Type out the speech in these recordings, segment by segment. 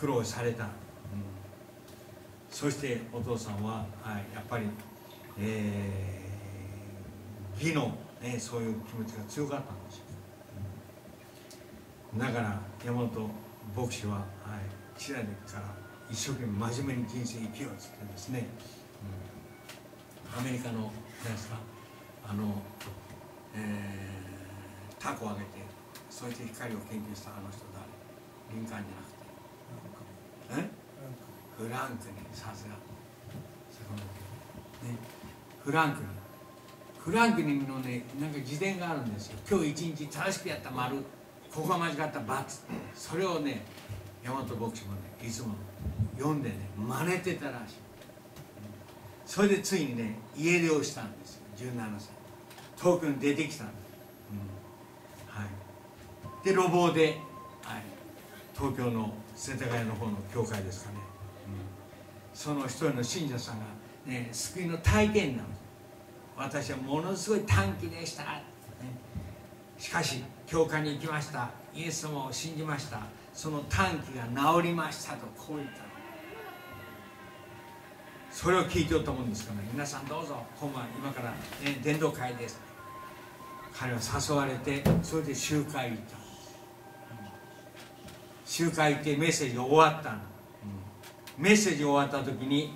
苦労された、そしてお父さんは、やっぱり、義の、そういう気持ちが強かったんですよ。だから山本牧師は、小さい時から一生懸命真面目に人生生きようって言ってですね、アメリカの何ですか、タコをあげて、そして光を研究したあの人誰？リンカーンじゃなくてフランクに、さすがフランクに、フランクにのね、なんか自伝があるんですよ。今日一日正しくやった丸、ここが間違った×、それをね、山本牧師もね、いつも読んでね、真似てたらしい。それでついにね、家出をしたんですよ、17歳。東京に出てきたんです。で、路傍で、東京の世田谷の方の教会ですかね、その一人の信者さんが、ね、救いの体験なんです。私はものすごい短気でした、しかし教会に行きました、イエス様を信じました、その短気が治りましたと、こう言った。それを聞いておったもんですからね、皆さんどうぞ今晩、今から、伝道会です。彼は誘われて、それで集会行った。集会行ってメッセージが終わったの、メッセージが終わった時に、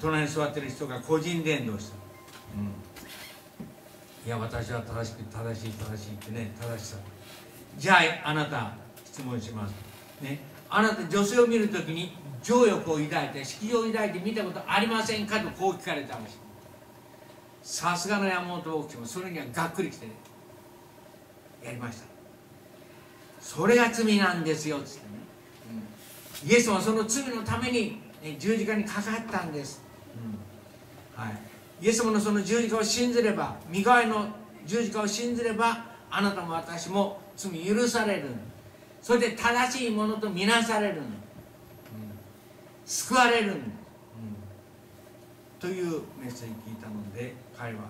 隣に座ってる人が個人伝道した、いや私は正しく正しいってね、正しさ。じゃああなた質問します、あなた女性を見るときに情欲を抱いて色情を抱いて見たことありませんかと、こう聞かれた話。さすがの山本牧師もそれにはがっくりきてね、やりました。それが罪なんですよっつってね、イエスはその罪のために、十字架にかかったんです、イエス様のその十字架を信ずれば、身代わりの十字架を信ずれば、あなたも私も罪許される。それで正しいものと見なされる、救われる、というメッセージ聞いたので、彼は、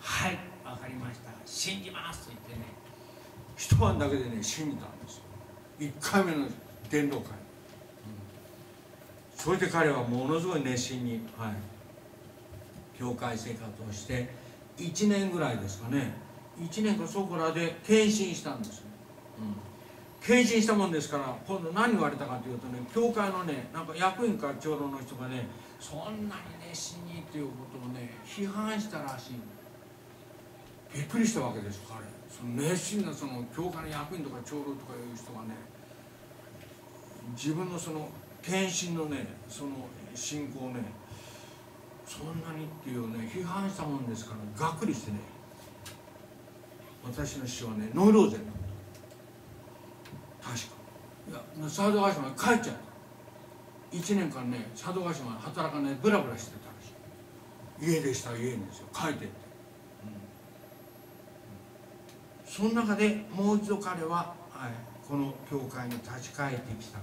はい、わかりました、信じますと言ってね、一晩だけでね、信じたんですよ。1回目の伝道会、それで彼はものすごい熱心に、教会生活をして1年ぐらいですかね、1年かそこらで献身したんですよ、献身したもんですから、今度何言われたかというとね、教会のね、なんか役員か長老の人がね、そんなに熱心にっていうことをね、批判したらしい。びっくりしたわけです彼、その熱心なその教会の役員とか長老とかいう人がね、自分のその献身のね、その信仰をね、そんなにっていうね、批判したもんですから、がっくりしてね、私の師匠はね、ノイローゼになった確か。いや、佐渡ヶ島に帰っちゃった。1年間ね、佐渡ヶ島に働かない、ブラブラしてたらしい。家でしたら家にですよ、帰ってって、その中でもう一度彼は、この教会に立ち返ってきた、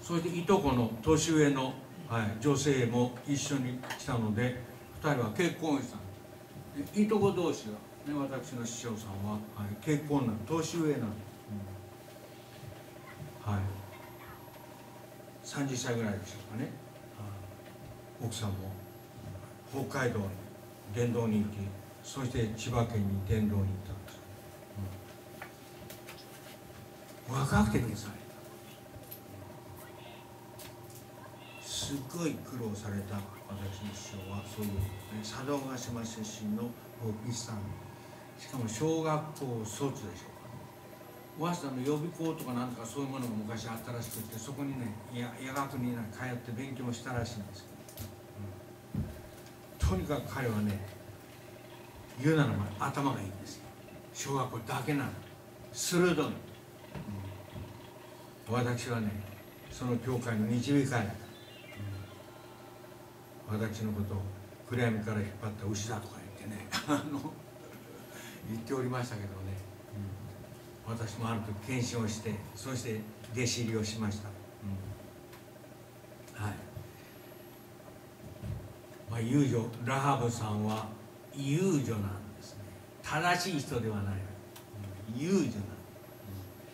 そしていとこの年上の女性も一緒に来たので、2人は結婚したんです。いとこ同士が、私の師匠さんは、結婚なの、年上なの、30歳ぐらいでしょうかね、奥さんも北海道に伝道に行き、そして千葉県に伝道に行ったんです、若くてください、すごい苦労された。私の師匠はそういう、佐渡島出身の牧師さん、しかも小学校卒でしょうか、早稲田の予備校とかなんとかそういうものが昔あったらしくて、そこにね、夜学にね、通って勉強したらしいんですけど、とにかく彼はね、言うならば頭がいいんですよ。小学校だけなの、鋭い、私はね、その教会の導かれた、私のことを暗闇から引っ張った牛だとか言ってね言っておりましたけどね、私もある時献身をして、そして弟子入りをしました、遊女ラハブさんは遊女なんですね、正しい人ではない、遊女なんで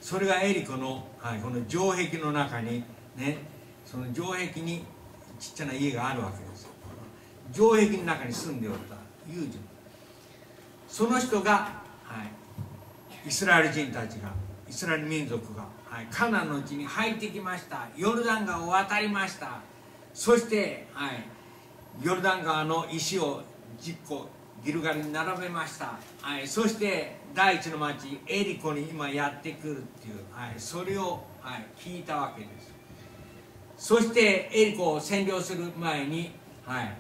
す、それがエリコの、はい、この城壁の中にね、その城壁にちっちゃな家があるわけですよ。城壁の中に住んでおった友人、その人が、はい、イスラエル人たちが、イスラエル民族が、はい、カナンの地に入ってきました。ヨルダン川を渡りました。そして、はい、ヨルダン川の石を10個ギルガルに並べました、はい、そして第一の町エリコに今やってくるっていう、はい、それを、はい、聞いたわけです。そしてエリコを占領する前に、はい、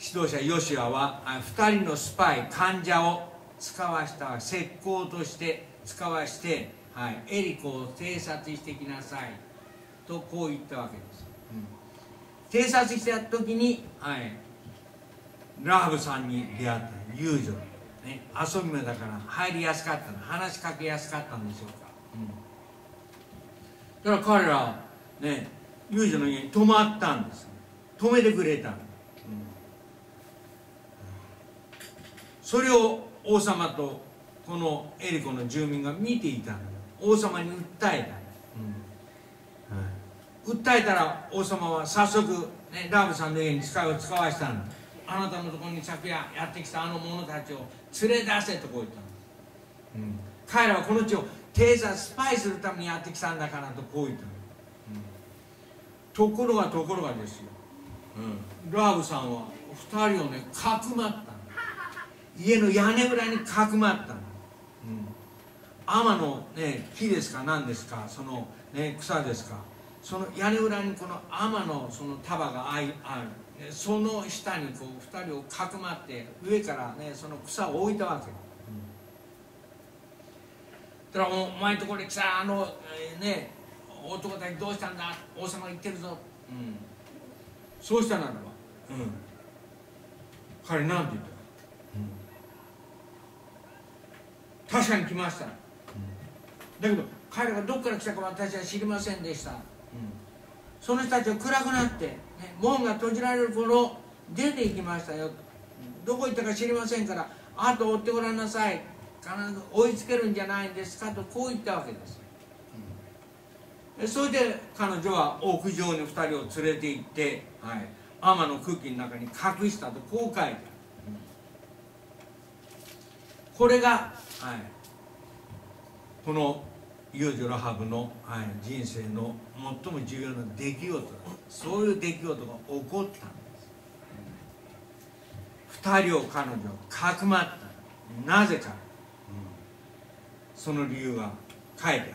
指導者ヨシュアは2人のスパイ患者を使わした、石膏として使わして、はい、エリコを偵察してきなさいとこう言ったわけです。うん、偵察した時に、はい、ラハブさんに出会った遊女、ね、遊び目だから入りやすかったの、話しかけやすかったんでしょうか。うん、だから彼らはね、遊女の家に泊まったんです。泊めてくれた。うん、それを王様とこのエリコの住民が見ていたの。王様に訴えた。うん、はい、訴えたら王様は早速、ね、ラブさんの家に使いを使わしたの。あなたのところに昨夜やってきたあの者たちを連れ出せとこう言ったの。うん、彼らはこの地を偵察スパイするためにやってきたんだからとこう言ったの。うん、ところがですよ、うん、ラブさんは2人をね、かくまったの。家の屋根裏にかくまったの。うん、天の、ね、木ですか何ですか、その、ね、草ですか、その屋根裏にこの天のその束がある、その下にこう2人をかくまって上から、ね、その草を置いたわけ。うん、だからお前のところに来たあの、ね、男たちどうしたんだ、王様が言ってるぞ。うん、そうしたならば、うん、彼なんて言った、確かに来ました。うん、だけど彼らがどこから来たか私は知りませんでした。うん、その人たちは暗くなって、ね、門が閉じられる頃出て行きましたよ。うん、どこ行ったか知りませんから後を追ってごらんなさい、必ず追いつけるんじゃないですかとこう言ったわけです。うん、それで彼女は屋上に2人を連れて行って、はい、天の空気の中に隠したとこう書いてある。うん、これが、はい、この遊女ラハブの、はい、人生の最も重要な出来事だ。そういう出来事が起こったんです。2人を彼女はかくまった。なぜか、うん、その理由が書いてある。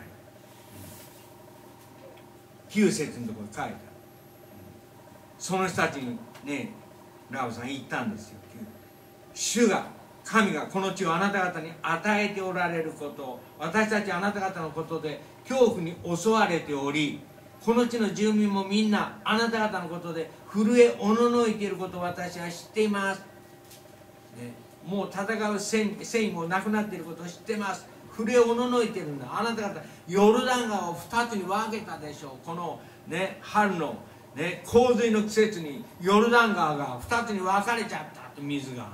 9節のところに書いてある。その人たちにね、ラハブさん言ったんですよ。主が、神がこの地をあなた方に与えておられること、私たちあなた方のことで恐怖に襲われており、この地の住民もみんなあなた方のことで震えおののいていることを私は知っています、ね、もう戦う戦意もなくなっていることを知ってます。震えおののいているんだ。あなた方ヨルダン川を2つに分けたでしょう。この、ね、春の、ね、洪水の季節にヨルダン川が2つに分かれちゃったと、水が。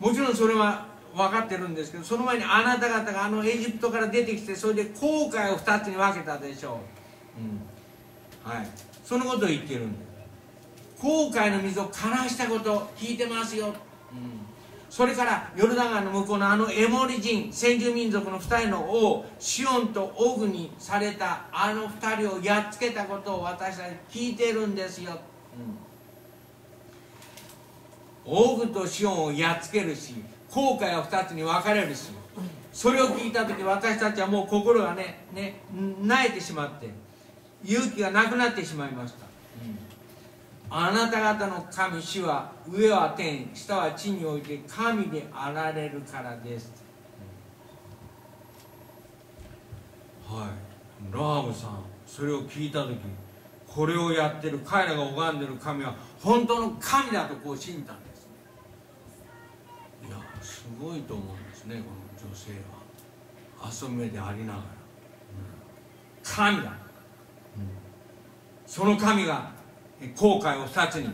もちろんそれは分かってるんですけど、その前にあなた方があのエジプトから出てきて、それで後悔を2つに分けたでしょう。うん、はい、そのことを言ってるんです。後悔の水を枯らしたこと聞いてますよ。うん、それからヨルダン川の向こうのあのエモリ人、先住民族の2人の王シオンとオグにされたあの2人をやっつけたことを私たち聞いてるんですよ。うん、オグとシオンをやっつけるし、後悔は2つに分かれるし、それを聞いた時私たちはもう心がね、萎えてしまって勇気がなくなってしまいました。うん、あなた方の神主は上は天、下は地において神であられるからです。うん、はい、ラハブさんそれを聞いた時、これをやってる彼らが拝んでる神は本当の神だとこう信じたんです。いや、すごいと思うんですね、この女性は。遊び目でありながら、うん、神だ。うん、その神が後悔を2つに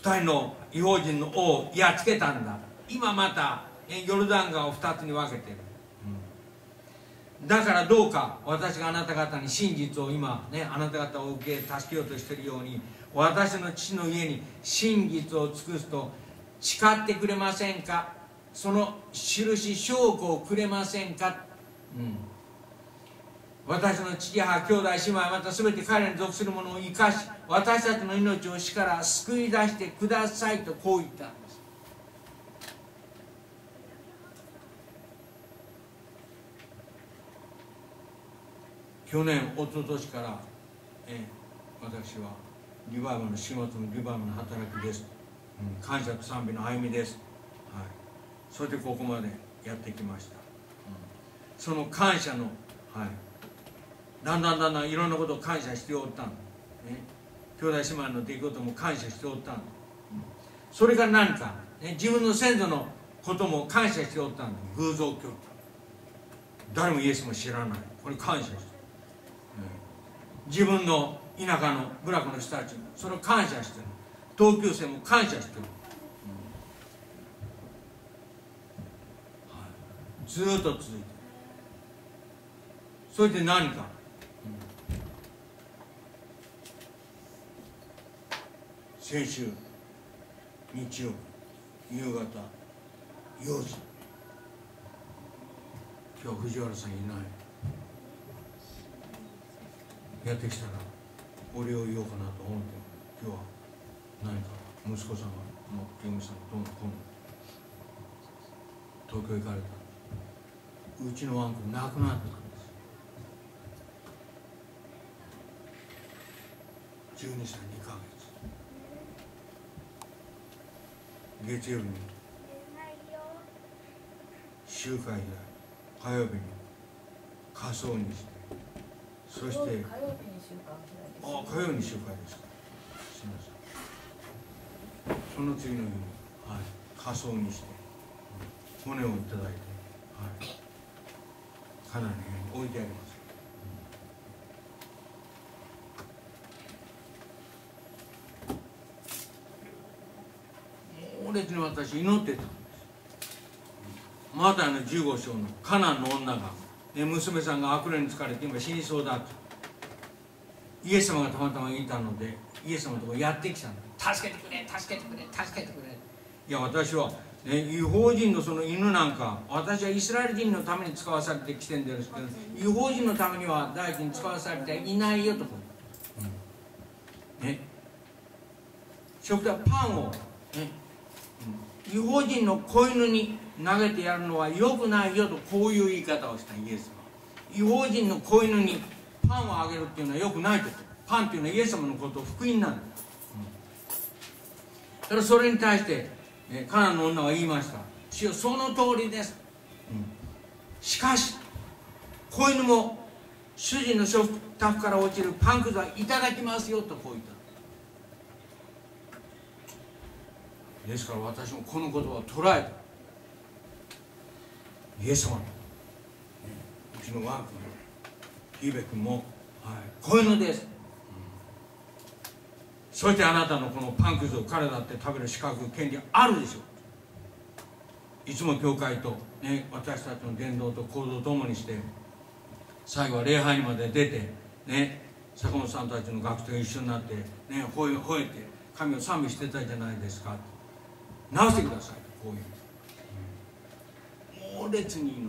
2人の異邦人の王をやっつけたんだ。今またヨルダン川を2つに分けてる。うん、だからどうか私があなた方に真実を今、ね、あなた方を受け助けようとしているように、私の父の家に真実を尽くすと誓ってくれませんか、その印証拠をくれませんか、私の父や母兄弟姉妹また全て彼らに属するものを生かし、私たちの命を死から救い出してくださいとこう言ったんです。去年一昨年から私はリバイバルの週末のリバイバルの働きです、感謝と賛美の歩みです、はい、それでここまでやってきました、その感謝の、はい、だんだんいろんなことを感謝しておったん、兄弟姉妹の出来事も感謝しておったん、それが何か、自分の先祖のことも感謝しておったん、偶像教会誰もイエスも知らない、これ感謝して、自分の田舎の部落の人たちもそれを感謝してる、同級生も感謝してる、ずっと続いてる。それで何か、先週日曜日夕方4時、今日藤原さんいない、やってきたらお礼を言おうかなと思って、今日は何か息子さんの弁護士さんとも今度東京行かれた、うちのワンコ亡くなったんです、12歳2ヶ月、月曜日に集会開い、火曜日に火葬にして、そして火曜日に集会です。ああ、火曜日に集会ですか。すみません。その次の日に、はい、火葬にして、骨をいただいて、はい、かなり置いてあります。猛烈に私祈ってたんです。マタイの15章のカナンの女が。娘さんが悪霊に疲れて今死にそうだと、イエス様がたまたまいたのでイエス様のところやってきたんだ、助けてくれ助けてくれ助けてくれ、いや私は、違法人のその犬なんか、私はイスラエル人のために使わされてきてるんですけど、違法人のためには大臣に使わされていないよと、食ではパンを、違法人の子犬に投げてやるのは良くないよと、こういう言い方をしたイエスは、違法人の子犬にパンをあげるっていうのは良くないと、パンっていうのはイエス様のことを福音なんだ、だからそれに対してカナンの女は言いました、主よその通りです、しかし子犬も主人の食卓から落ちるパンくずはいただきますよとこう言った。ですから私もこの言葉を捉えた、イエス様の、うちのワークのヒーベ君も、はい、こういうのです、そしてあなたのこのパンくずを彼だって食べる資格権利あるでしょう。いつも教会と、私たちの伝道と行動を共にして最後は礼拝にまで出て、坂本さんたちの学徒が一緒になって、吠えて神を賛美してたじゃないですか、直してくださいこういう。猛烈に祈っ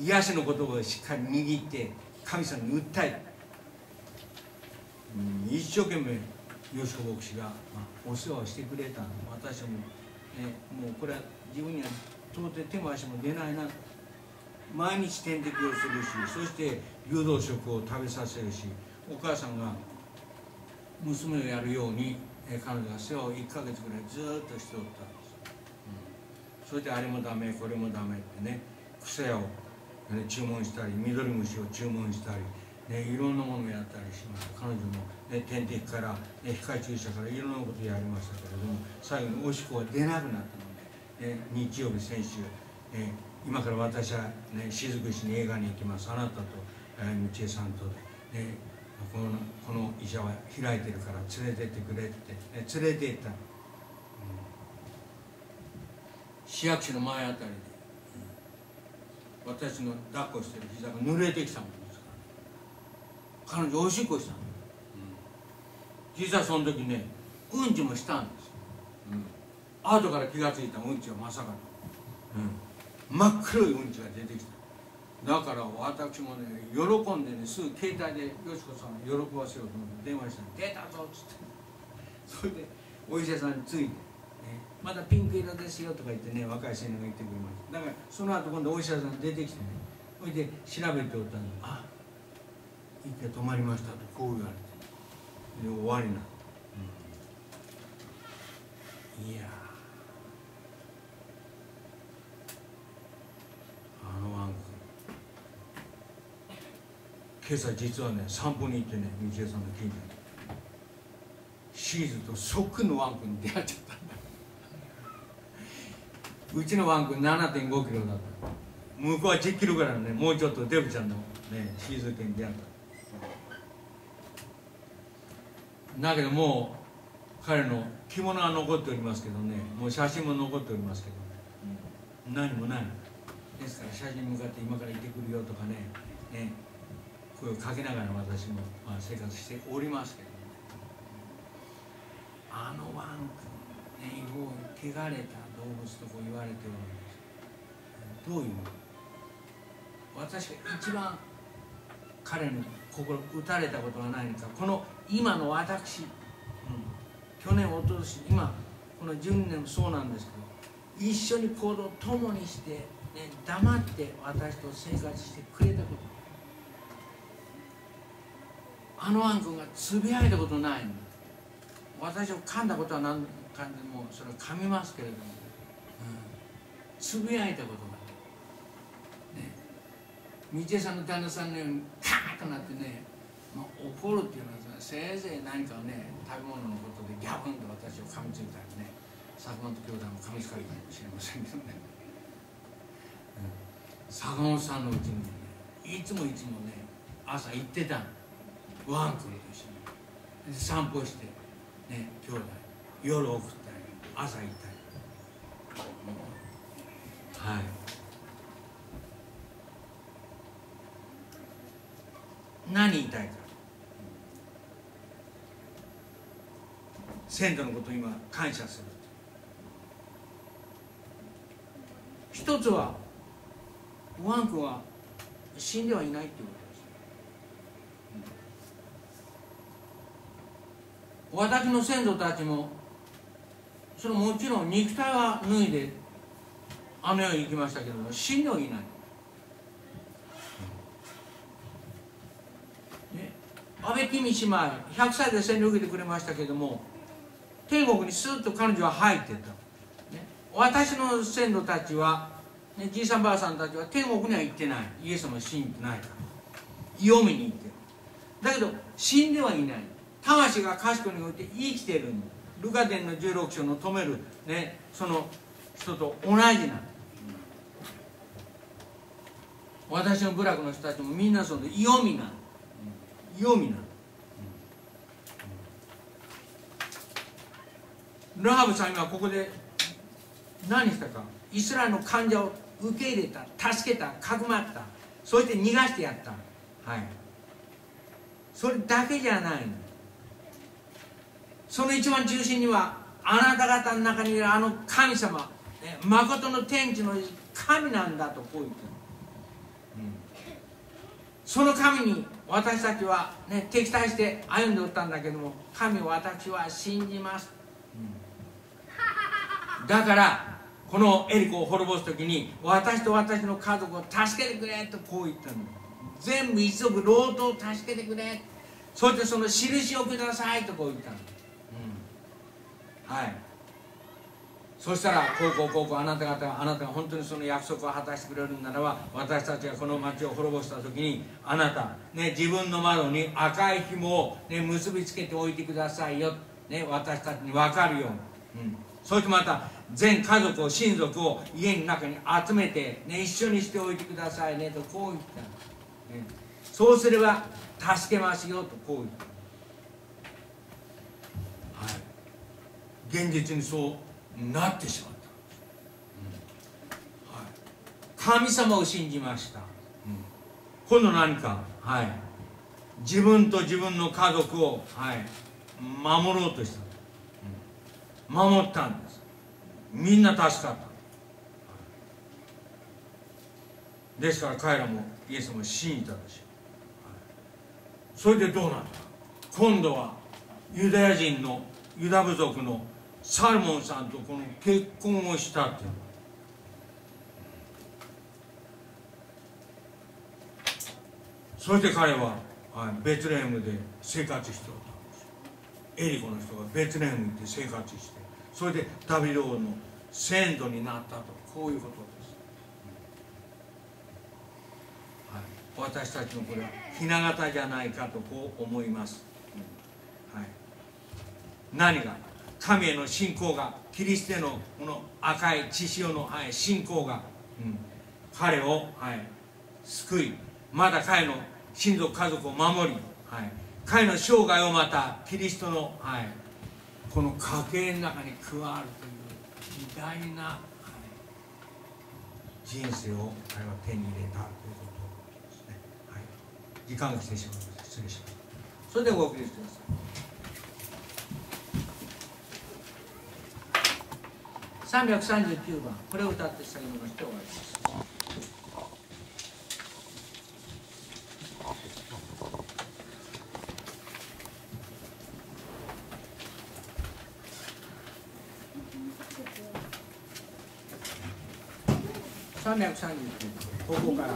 て癒しの言葉をしっかり握って神様に訴える、一生懸命吉子牧師が、お世話をしてくれたの、私も、もうこれは自分には到底手も足も出ないな、毎日点滴をするし、そして流動食を食べさせるし、お母さんが娘をやるように、彼女が世話を1ヶ月ぐらいずっとしておった。それであれもダメこれもダメってね、癖を、注文したり緑虫を注文したり、いろんなものをやったりしました。彼女も、点滴から、光注射からいろんなことをやりましたけれども、最後におしっこが出なくなったので、日曜日先週、今から私は、雫石に映画に行きます、あなたと、道枝さんとで、この医者は開いてるから連れてってくれって、連れて行った。市役所の前あたりで、私の抱っこしてる膝が濡れてきたもんですから、彼女おしっこしたの、うん、実はその時ねうんちもしたんですよ、うん、後から気がついたうんちはまさかの、うん、真っ黒いうんちが出てきた。だから私もね喜んでねすぐ携帯でよしこさんを喜ばせようと思って電話したら「出たぞ」っつってそれでお医者さんについて。まだピンク色ですよとか言ってね、若い青年が言ってくれました。だからその後今度お医者さん出てきてね、それで調べておったのに「あっ息が止まりました」とこう言われて、で終わりな、うん、いやあのワン君今朝実はね散歩に行ってね道枝さんの近所にシーズとそっくりのワン君に出会っちゃったんだ。うちのワン君 7.5 キロだった。向こうは10キロぐらいのね、もうちょっとデブちゃんのねシーズ犬に出会った。だけどもう彼の着物は残っておりますけどね、もう写真も残っておりますけど、うん、何もないですから写真に向かって今から行ってくるよとかね、声をかけながら私も、まあ、生活しておりますけど、あのワン君ねもう汚れた動物とこう言われてるんです。どういうの？私が一番彼の心打たれたことがないのか、この今の私、去年おととし今この12年もそうなんですけど、一緒に行動を共にして、ね、黙って私と生活してくれたこと、あのワン君がつぶやいたことないの。私を噛んだことは何回もそれは噛みますけれども。つぶやいたことがね、道枝さんの旦那さんのようにカーッとなってね、まあ、怒るっていうのはせいぜい何かをね食べ物のことでギャブンと私を噛みついたりね、坂本兄弟も噛みつかれたかもしれませんけどね、うん、坂本さんのうちにもねいつもね朝行ってたの、ワン君と一緒に散歩してね兄弟夜送ったり朝行ったり。はい、何言いたいか、先祖のことを今感謝する。一つはワン君は死んではいないっていうことです。私の先祖たちもそれもちろん肉体は脱いであの世に行きましたけども死んではいない、ね、安倍公姉妹100歳で洗礼を受けてくれましたけども天国にスーッと彼女は入っていった、ね、私の先祖たちは、ね、じいさんばあさんたちは天国には行ってない、イエス様は死んでないから読みに行ってる。だけど死んではいない、魂が賢いにおいて生きてるんだ。ルカ伝の16章の止める、ね、その人と同じなんだ。私の部落の人たちもみんなそうで、読みなんだ、読みなんだ。ラハブさんがここで何したか、イスラエルの患者を受け入れた、助けた、かくまった、そして逃がしてやった、はい、それだけじゃないの。その一番中心にはあなた方の中にいるあの神様、まことの天地の神なんだとこう言ってる、うん、その神に私たちは、ね、敵対して歩んでおったんだけども、神を私は信じます、うん、だからこのエリコを滅ぼす時に私と私の家族を助けてくれとこう言ったの。全部一族労働を助けてくれ、そしてその印をくださいとこう言ったの、うん、はい。そしたらこうあなた方が本当にその約束を果たしてくれるならば、私たちがこの町を滅ぼした時にあなた、ね、自分の窓に赤い紐を、ね、結びつけておいてくださいよ、ね、私たちに分かるように、うん、そしてまた全家族を親族を家の中に集めて、ね、一緒にしておいてくださいねとこう言った、ね、そうすれば助けますよとこう言った、はい、現実にそうなってしまった、うん、はい、神様を信じました。今度何か、はい、自分と自分の家族を、はい、守ろうとした。守ったんです。みんな助かった。ですから彼らもイエスも信じたでしょう。それでどうなったか。今度はユダヤ人のユダ部族のサルモンさんとこの結婚をしたっていう。そして彼はベツレヘムで生活しておったんです。エリコの人がベツレヘムで生活して、それでダビデ王の先祖になったと、こういうこと。私たちのこれはひな形じゃないかとこう思います、はい、何が神への信仰がキリストへのこの赤い血潮の、はい、信仰が、彼を、はい、救い、また彼の親族家族を守り、はい、彼の生涯をまたキリストの、はい、この家系の中に加わるという偉大な、はい、人生を彼は手に入れたということ。時間が来てしまいました。失礼します。それではご起立ください。339番、これを歌って下げまして終わります。339番、ここから。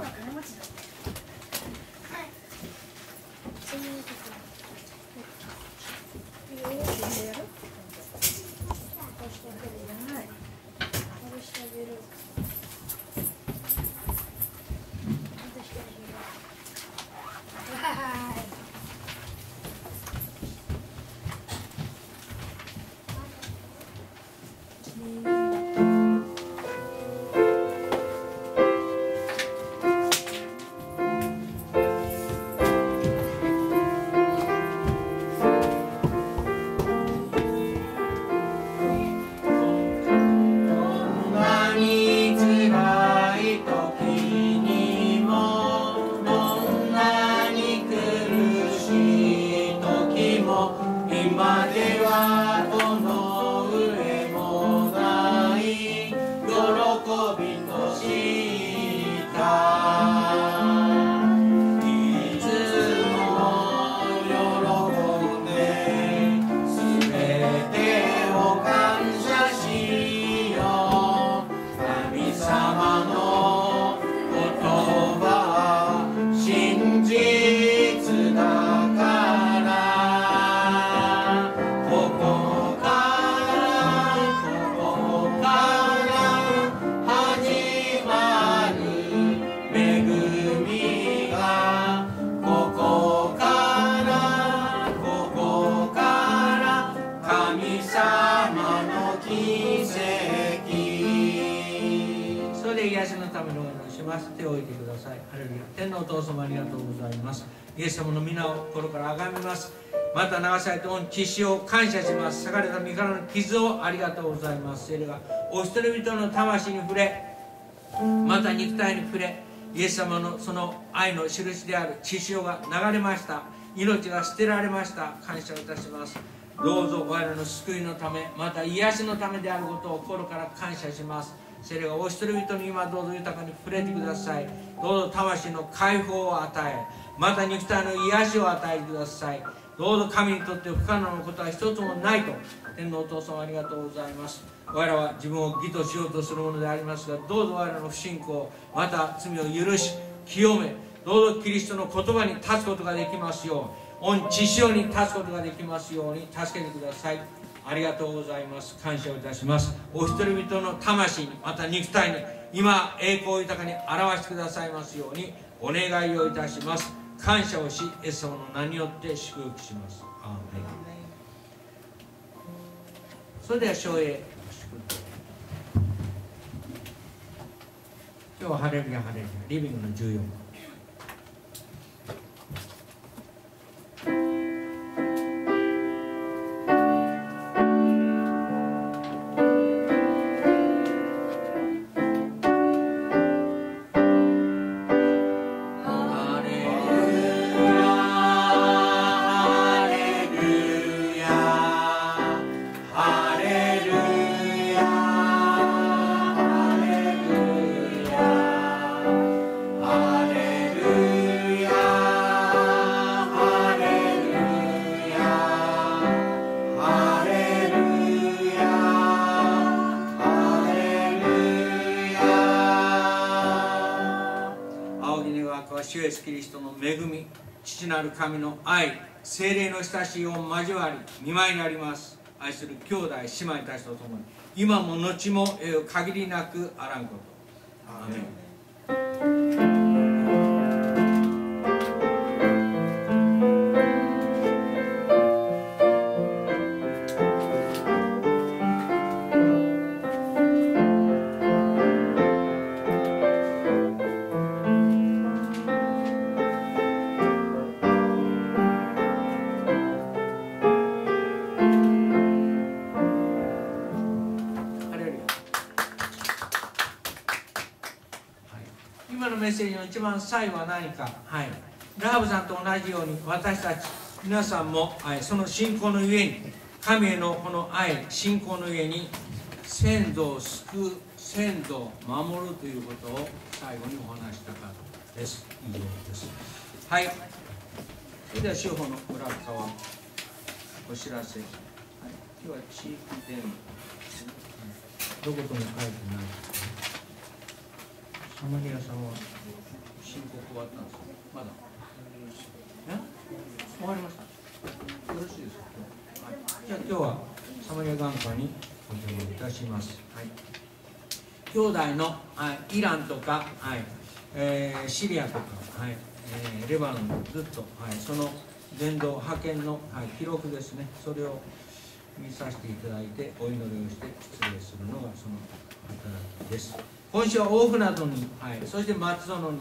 血潮を感謝します。裂かれた身からの傷をありがとうございます。聖霊がお一人々の魂に触れ、また肉体に触れ、イエス様のその愛の印である血潮が流れました。命が捨てられました。感謝いたします。どうぞ我らの救いのため、また癒しのためであることを心から感謝します。聖霊がお一人々に今どうぞ豊かに触れてください。どうぞ魂の解放を与え、また肉体の癒しを与えてください。どうぞ神にとって不可能なことは一つもないと、天皇お父様ありがとうございます。我らは自分を義としようとするものでありますが、どうぞ我らの不信仰、また罪を許し清め、どうぞキリストの言葉に立つことができますよう、御血潮に立つことができますように助けてください。ありがとうございます。感謝をいたします。お一人々の魂に、また肉体に今栄光を豊かに表してくださいますようにお願いをいたします。感謝をし、イエス様の名によって祝福します。アーメン。それでは唱詠。今日はハレルヤハレルヤ、リビングの14番。スキリストの恵み、父なる神の愛、聖霊の親しいを交わり見舞いになります。愛する兄弟姉妹たちと共に今も後も限りなくあらんこと。アーメン。一番最後は何か、はい、ラハブさんと同じように私たち皆さんも、はい、その信仰のゆえに神へのこの愛、信仰のゆえに先祖を救う、先祖を守るということを最後にお話したかったです。以上です。はい、それでは司法の裏側お知らせ、はい、今日は地域電話どことも書いてない。サマリアさんは申告終わったんですか？まだ。終わりました。よろしいですか？はい、じゃあ今日はサマリア眼科にお邪魔いたします。はい、兄弟の、はい、イランとか、はい、シリアとか、はい、レバノンずっと、はい、その伝道派遣の、はい、記録ですね、それを見させていただいてお祈りをして失礼するのがその働きです。今週は大船渡に、はい、そして松園に、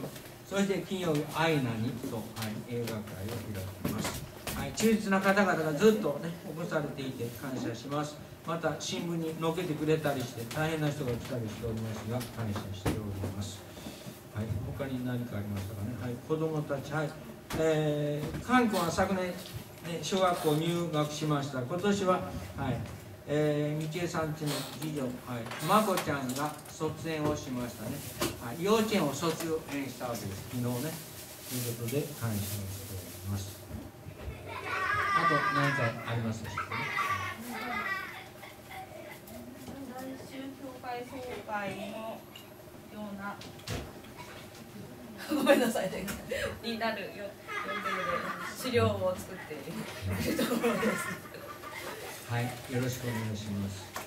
そして金曜日、アイナにと、はい、映画会を開きます。はい、忠実な方々がずっとね、起こされていて感謝します。また、新聞に載っけてくれたりして、大変な人が来たりしておりますが、感謝しております。はい、他に何かありましたかね。はい、子供たち、はい。カン君は昨年、ね、小学校入学しました。今年は、はい。道江さんちの次女、はい、まこちゃんが卒園をしましたね、はい、幼稚園を卒園したわけです、昨日ね。ということで感謝をしております。あと何かありますでしょうかね。来週教会総会のようなごめんなさいねになるよ資料を作っているところです。はい、よろしくお願いします。